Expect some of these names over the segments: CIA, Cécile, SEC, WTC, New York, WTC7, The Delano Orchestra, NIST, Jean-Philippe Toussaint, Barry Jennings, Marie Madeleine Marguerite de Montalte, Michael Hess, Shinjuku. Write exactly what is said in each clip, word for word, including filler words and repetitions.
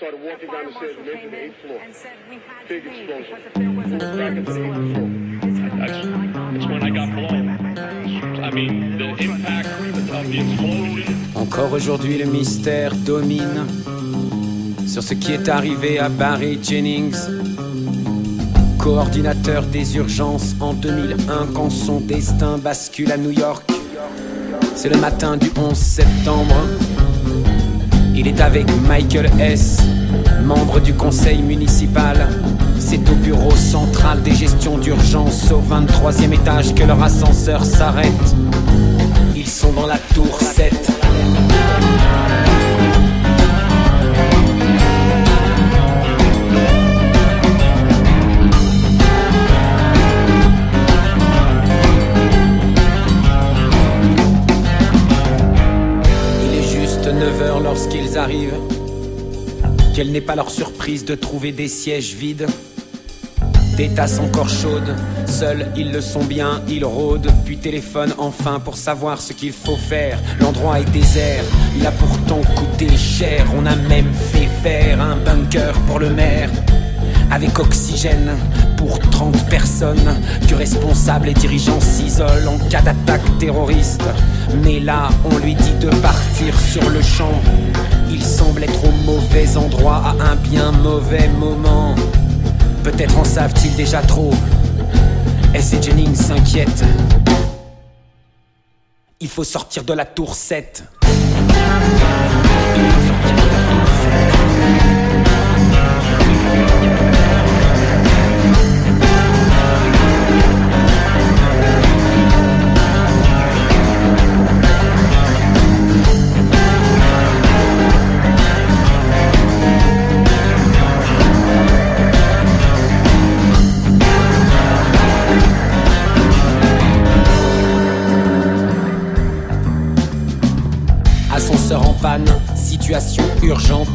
started walking down the stairs and went to the eighth floor. Big explosion. Back at the eighth floor. That's, that's when I got blown. I mean, the impact of the explosion. Encore aujourd'hui, le mystère domine sur ce qui est arrivé à Barry Jennings, coordinateur des urgences en deux mille un, quand son destin bascule à New York. C'est le matin du onze septembre. Il est avec Michael Hess, membre du conseil municipal. C'est au bureau central des gestions d'urgence, au vingt-troisième étage, que leur ascenseur s'arrête. Ils sont dans la tour sept. neuf heures lorsqu'ils arrivent. Quelle n'est pas leur surprise de trouver des sièges vides, des tasses encore chaudes. Seuls, ils le sont bien, ils rôdent, puis téléphonent enfin pour savoir ce qu'il faut faire. L'endroit est désert, il a pourtant coûté cher. On a même fait faire un bunker pour le maire, avec oxygène pour trente personnes, que responsables et dirigeants s'isolent en cas d'attaque terroriste. Mais là, on lui dit de partir sur le champ. Il semble être au mauvais endroit à un bien mauvais moment. Peut-être en savent-ils déjà trop. Hess et Jennings s'inquiètent. Il faut sortir de la tour sept. Ascenseur en panne, situation urgente.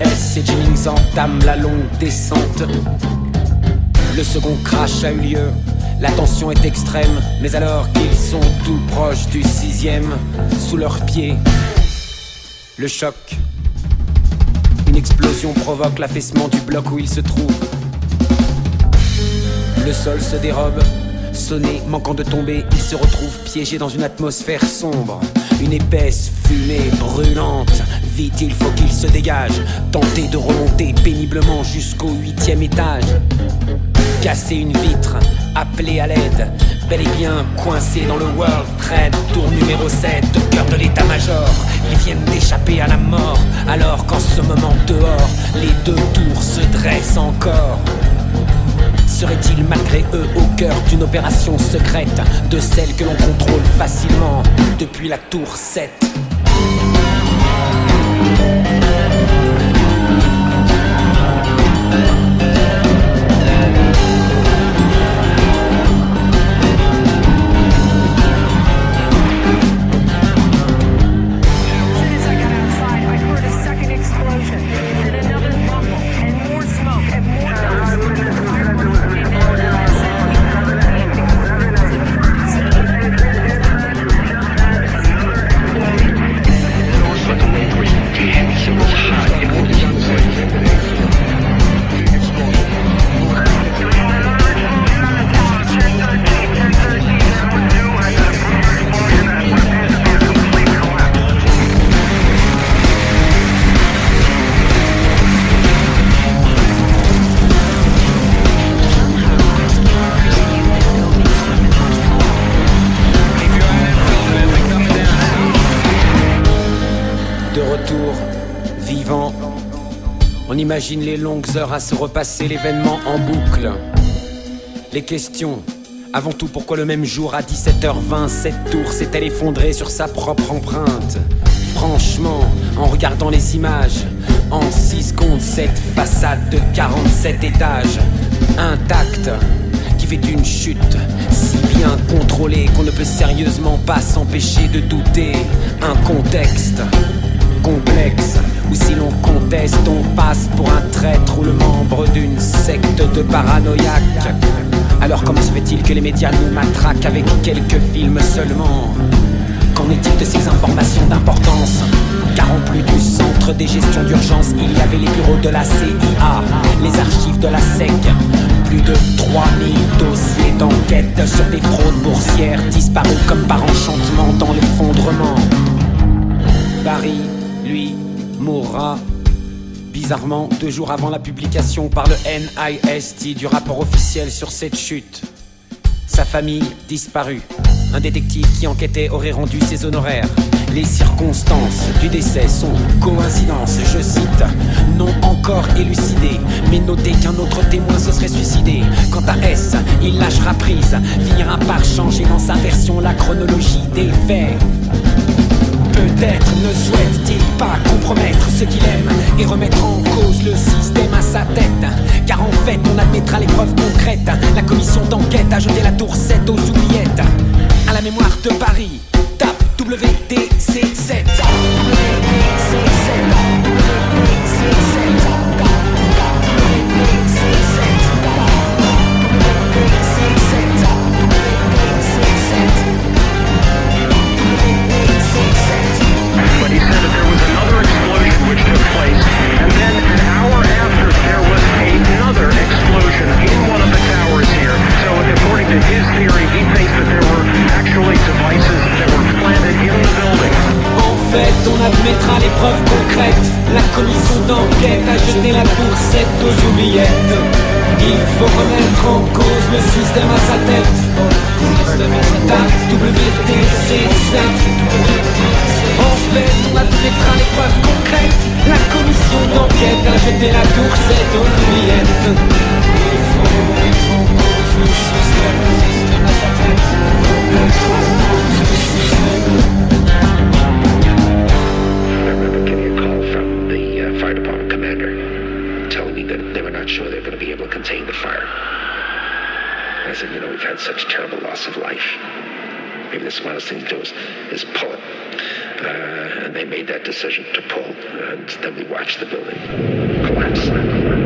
Hess et Jennings entament la longue descente. Le second crash a eu lieu. La tension est extrême, mais alors qu'ils sont tout proches du sixième, sous leurs pieds, le choc. Une explosion provoque l'affaissement du bloc où ils se trouvent. Le sol se dérobe. Sonné, manquant de tomber, ils se retrouvent piégés dans une atmosphère sombre. Une épaisse fumée brûlante. Vite, il faut qu'ils se dégagent. Tenter de remonter péniblement jusqu'au huitième étage. Casser une vitre, appeler à l'aide. Bel et bien coincés dans le World Trade, tour numéro sept, au cœur de l'état-major. Ils viennent d'échapper à la mort, alors qu'en ce moment dehors, les deux tours se dressent encore. Serait-il malgré eux au cœur d'une opération secrète, de celle que l'on contrôle facilement depuis la tour sept? Retour, vivant. On imagine les longues heures à se repasser l'événement en boucle. Les questions. Avant tout, pourquoi le même jour à dix-sept heures vingt, cette tour s'est-elle effondrée sur sa propre empreinte? Franchement, en regardant les images, en six secondes, cette façade de quarante-sept étages, intacte, qui fait une chute si bien contrôlée qu'on ne peut sérieusement pas s'empêcher de douter. Un contexte complexe, où si l'on conteste, on passe pour un traître ou le membre d'une secte de paranoïaques. Alors comment se fait-il que les médias nous matraquent avec quelques films seulement? Qu'en est-il de ces informations d'importance? car en plus du centre des gestions d'urgence, il y avait les bureaux de la C I A, les archives de la S E C, plus de trois mille dossiers d'enquête sur des fraudes boursières disparus comme par enchantement dans l'effondrement. Barry, lui, mourra bizarrement deux jours avant la publication par le N I S T du rapport officiel sur cette chute. Sa famille disparue. Un détective qui enquêtait aurait rendu ses honoraires. Les circonstances du décès sont coïncidences, je cite, non encore élucidées, mais notez qu'un autre témoin se serait suicidé. Quant à S, il lâchera prise, finira par changer dans sa version la chronologie des faits. Peut-être ne souhaite-t-il pas compromettre ce qu'il aime et remettre en cause le système à sa tête. Car en fait, on admettra les preuves concrètes. La commission d'enquête a jeté la tour sept aux oubliettes. À la mémoire de Paris, tape W T C sept. Admettra les preuves concrètes. La commission d'enquête a jeté la tour sept aux oubliettes. Il faut remettre en cause le système à sa tête. W T C sept. En fait, on admettra les preuves concrètes. La commission d'enquête a jeté la tour sept aux oubliettes. Il faut remettre en cause le système à sa tête. Remettre en cause le système. Sure they're going to be able to contain the fire. I said, you know, we've had such terrible loss of life. Maybe the smartest thing to do is, is pull it. Uh, and they made that decision to pull. And then we watched the building collapse.